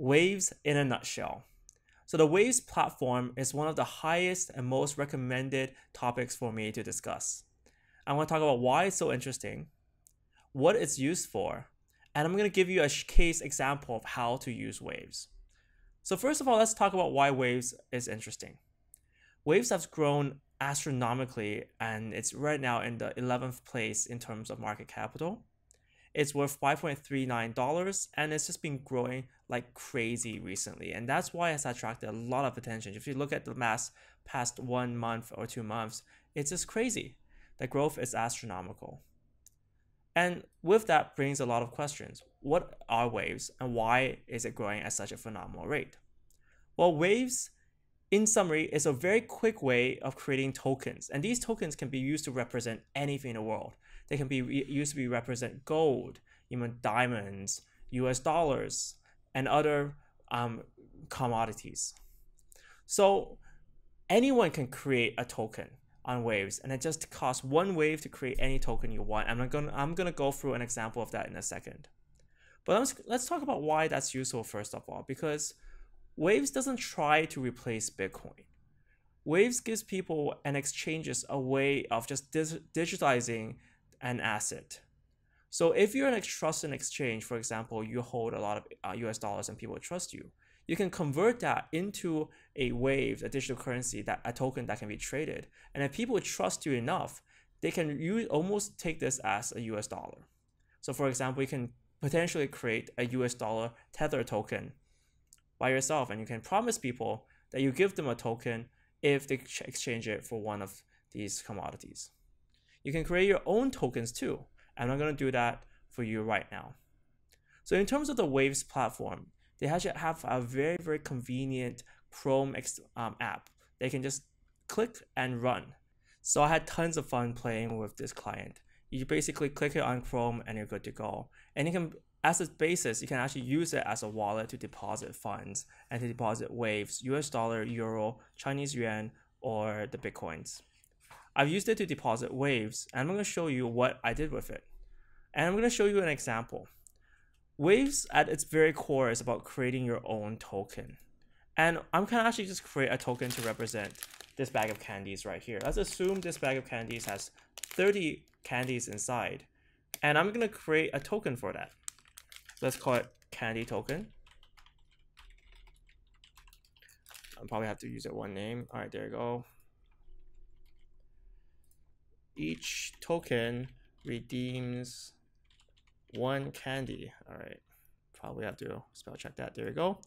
Waves in a nutshell. So the Waves platform is one of the highest and most recommended topics for me to discuss. I want to talk about why it's so interesting, what it's used for, and I'm going to give you a case example of how to use Waves. So first of all, let's talk about why Waves is interesting. Waves has grown astronomically, and it's right now in the 11th place in terms of market capital. It's worth $5.39, and it's just been growing like crazy recently, and that's why it's attracted a lot of attention. If you look at the past 1 month or 2 months, it's just crazy. The growth is astronomical. And with that brings a lot of questions. What are Waves, and why is it growing at such a phenomenal rate? Well, Waves, in summary, is a very quick way of creating tokens, and these tokens can be used to represent anything in the world. They can be used to represent gold, even diamonds, US dollars, and other commodities. So anyone can create a token on Waves, and it just costs one Wave to create any token you want. I'm gonna go through an example of that in a second. But let's talk about why that's useful first of all, because Waves doesn't try to replace Bitcoin. Waves gives people and exchanges a way of just digitizing an asset. So if you're a trusted exchange, for example, you hold a lot of US dollars and people trust you, you can convert that into a Wave, a digital currency, a token that can be traded. And if people trust you enough, they can almost take this as a US dollar. So for example, you can potentially create a US dollar Tether token by yourself, and you can promise people that you give them a token if they exchange it for one of these commodities. You can create your own tokens too. I'm not going to do that for you right now. So in terms of the Waves platform, they actually have a very, very convenient Chrome app. They can just click and run. So I had tons of fun playing with this client. You basically click it on Chrome and you're good to go. And you can, as a basis, you can actually use it as a wallet to deposit funds and to deposit Waves, US dollar, euro, Chinese yuan, or the Bitcoins. I've used it to deposit Waves, and I'm going to show you what I did with it. And I'm going to show you an example. Waves at its very core is about creating your own token. And I'm gonna actually just create a token to represent this bag of candies right here. Let's assume this bag of candies has 30 candies inside. And I'm gonna create a token for that. Let's call it candy token. I'll probably have to use it one name. All right, there you go. Each token redeems one candy. All right, probably have to spell check that. There we go.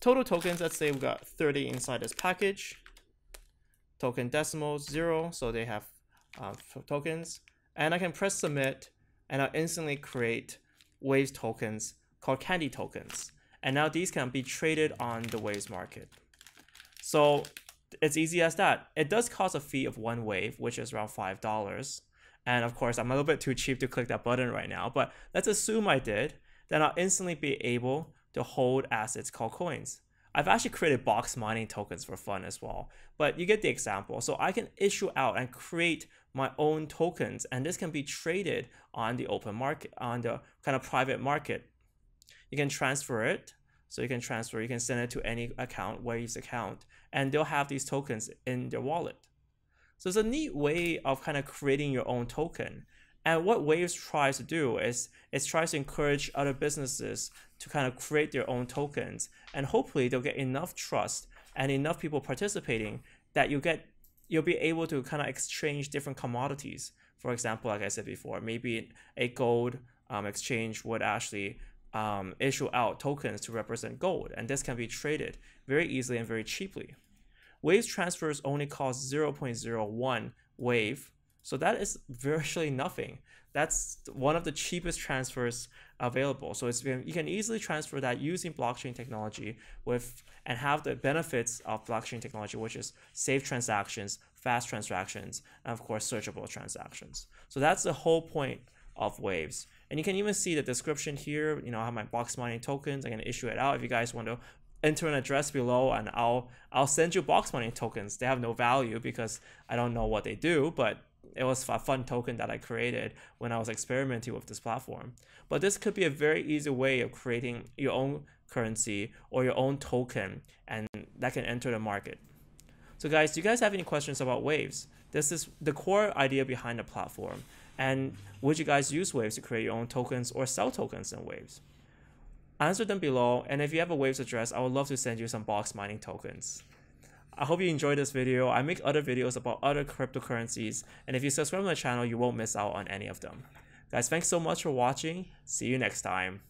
Total tokens, let's say we've got 30 inside this package. Token decimals 0, so they have tokens. And I can press submit, and I'll instantly create Waves tokens called candy tokens. And now these can be traded on the Waves market. So it's easy as that. It does cost a fee of one Wave, which is around $5. And of course, I'm a little bit too cheap to click that button right now, but let's assume I did. Then I'll instantly be able to hold assets called coins. I've actually created Boxmining tokens for fun as well, but you get the example. So I can issue out and create my own tokens, and this can be traded on the open market, on the kind of private market. You can transfer it. So you can send it to any account, Waves account, and they'll have these tokens in their wallet. So it's a neat way of kind of creating your own token. And what Waves tries to do is it tries to encourage other businesses to kind of create their own tokens. And hopefully they'll get enough trust and enough people participating that you'll be able to kind of exchange different commodities. For example, like I said before, maybe a gold exchange would actually issue out tokens to represent gold. And this can be traded very easily and very cheaply. Waves transfers only cost 0.01 Wave, so that is virtually nothing. That's one of the cheapest transfers available. So you can easily transfer that using blockchain technology and have the benefits of blockchain technology, which is safe transactions, fast transactions, and of course searchable transactions. So that's the whole point of Waves. And you can even see the description here. You know, I have my Boxmining tokens. I'm gonna issue it out if you guys want to. Enter an address below, and I'll send you Boxmining tokens. They have no value because I don't know what they do, but it was a fun token that I created when I was experimenting with this platform. But this could be a very easy way of creating your own currency or your own token, and that can enter the market. So guys, do you guys have any questions about Waves? This is the core idea behind the platform. And would you guys use Waves to create your own tokens or sell tokens in Waves? Answer them below, and if you have a Waves address, I would love to send you some box mining tokens. I hope you enjoyed this video. I make other videos about other cryptocurrencies, and if you subscribe to my channel, you won't miss out on any of them. Guys, thanks so much for watching. See you next time.